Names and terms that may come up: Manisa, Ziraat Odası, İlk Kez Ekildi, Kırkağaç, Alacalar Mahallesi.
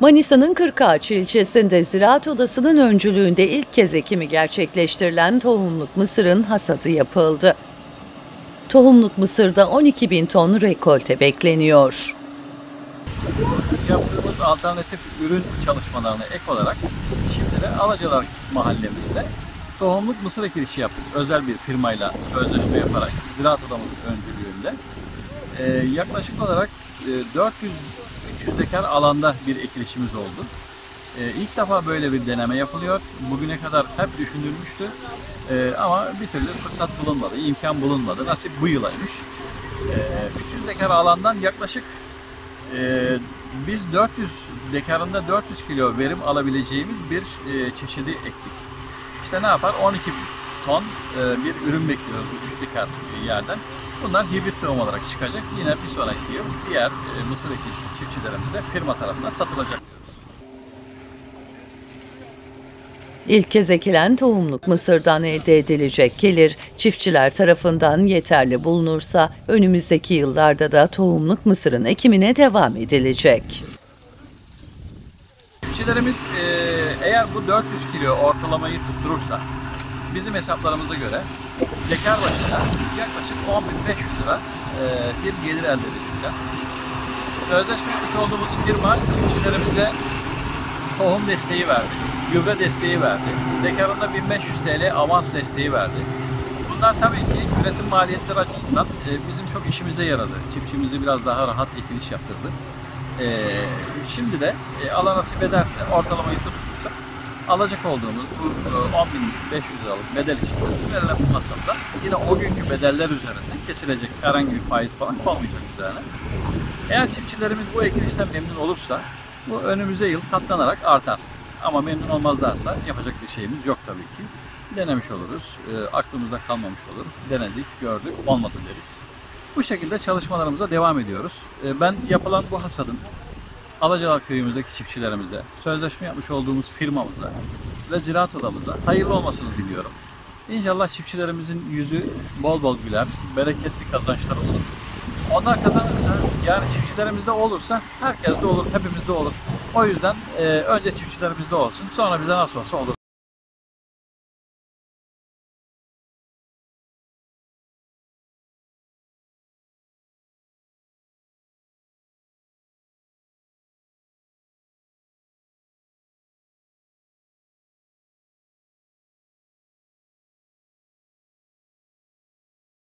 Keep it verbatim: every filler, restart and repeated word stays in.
Manisa'nın Kırkağaç ilçesinde Ziraat Odası'nın öncülüğünde ilk kez ekimi gerçekleştirilen tohumluk mısırın hasadı yapıldı. Tohumluk mısırda on iki bin ton rekolte bekleniyor. Yaptığımız alternatif ürün çalışmalarına ek olarak şimdi de Alacalar Mahallemizde tohumluk mısır ekilişi yaptık. Özel bir firmayla sözleşme yaparak Ziraat Odamızın öncülüğünde ee, yaklaşık olarak dört yüz üç yüz dekar alanda bir ekilişimiz oldu. Ee, ilk defa böyle bir deneme yapılıyor. Bugüne kadar hep düşünülmüştü ee, ama bir türlü fırsat bulunmadı, imkan bulunmadı. Nasip bu yılaymış. Ee, üç yüz dekar alandan yaklaşık Ee, biz dört yüz dekarında dört yüz kilo verim alabileceğimiz bir e, çeşidi ektik. İşte ne yapar? on iki ton e, bir ürün bekliyoruz üç dekar yerden. Bunlar hibrit tohum olarak çıkacak. Yine bir sonraki yıl diğer e, mısır ekicisi çiftçilerimize firma tarafından satılacak diyoruz. İlk kez ekilen tohumluk mısırdan elde edilecek gelir çiftçiler tarafından yeterli bulunursa önümüzdeki yıllarda da tohumluk mısırın ekimine devam edilecek. Çiftçilerimiz eğer bu dört yüz kilo ortalamayı tutturursa bizim hesaplarımıza göre dekar başına yaklaşık on bin beş yüz lira e, bir gelir elde edilecek. Sözleşme yapmış olduğumuz firma çiftçilerimize tohum desteği verdi. Gübre desteği verdi. Dekarında bin beş yüz TL avans desteği verdi. Bunlar tabii ki üretim maliyetleri açısından bizim çok işimize yaradı. Çiftçimizi biraz daha rahat ekiliş yaptırdı. Şimdi de Allah nasip ederse ortalamayı tutursak alacak olduğumuz bu on bin beş yüz liralık bedel içinde verilen bu masrafta yine o günkü bedeller üzerinden kesilecek. Herhangi bir faiz falan kalmayacak üzerine. Eğer çiftçilerimiz bu ekilişten memnun olursa bu önümüze yıl katlanarak artar. Ama memnun olmazlarsa yapacak bir şeyimiz yok tabii ki. Denemiş oluruz, e, aklımızda kalmamış olur. Denedik, gördük, olmadı deriz. Bu şekilde çalışmalarımıza devam ediyoruz. E, ben yapılan bu hasadın Alacalar köyümüzdeki çiftçilerimize, sözleşme yapmış olduğumuz firmamıza ve ziraat odamıza hayırlı olmasını diliyorum. İnşallah çiftçilerimizin yüzü bol bol güler, bereketli kazançlar olur. Onlar kazanırsa, yani çiftçilerimizde olursa herkes de olur, hepimizde olur. O yüzden e, önce çiftçilerimizde olsun, sonra bize nasıl olsa olur.